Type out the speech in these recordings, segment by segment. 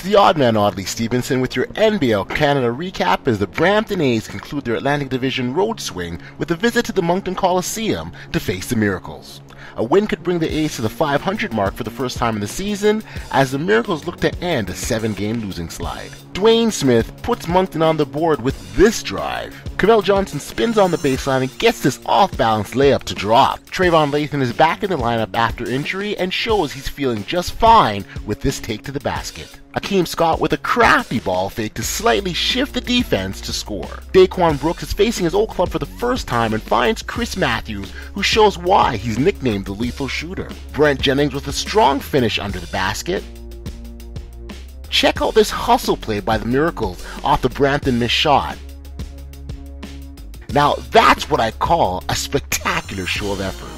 It's the odd man, Audley Stevenson, with your NBL Canada recap as the Brampton A's conclude their Atlantic Division road swing with a visit to the Moncton Coliseum to face the Miracles. A win could bring the A's to the 500 mark for the first time in the season as the Miracles look to end a 7-game losing slide. Dwayne Smith puts Moncton on the board with this drive. Cavell Johnson spins on the baseline and gets this off-balance layup to drop. Trevon Lathan is back in the lineup after injury and shows he's feeling just fine with this take to the basket. Akeem Scott with a crafty ball fake to slightly shift the defense to score. Daquan Brooks is facing his old club for the first time and finds Chris Matthews, who shows why he's nicknamed the lethal shooter. Brent Jennings with a strong finish under the basket. Check out this hustle play by the Miracles off the Brampton missed shot. Now that's what I call a spectacular show of effort.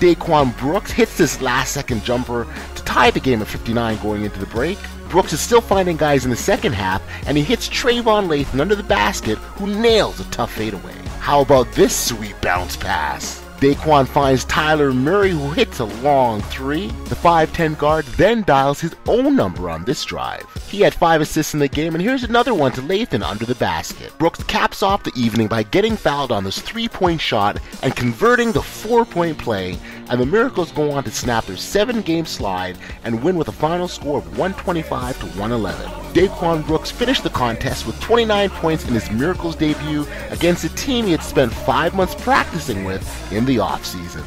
Daquan Brooks hits this last-second jumper to tie the game at 59 going into the break. Brooks is still finding guys in the second half, and he hits Trevon Lathan under the basket, who nails a tough fadeaway. How about this sweet bounce pass? Daquan finds Tyler Murray, who hits a long three. The 5'10 guard then dials his own number on this drive. He had 5 assists in the game, and here's another one to Lathan under the basket. Brooks caps off the evening by getting fouled on this 3-point shot and converting the 4-point play, and the Miracles go on to snap their 7-game slide and win with a final score of 125 to 111. Daquan Brooks finished the contest with 29 points in his Miracles debut against a team he had spent 5 months practicing with in the offseason.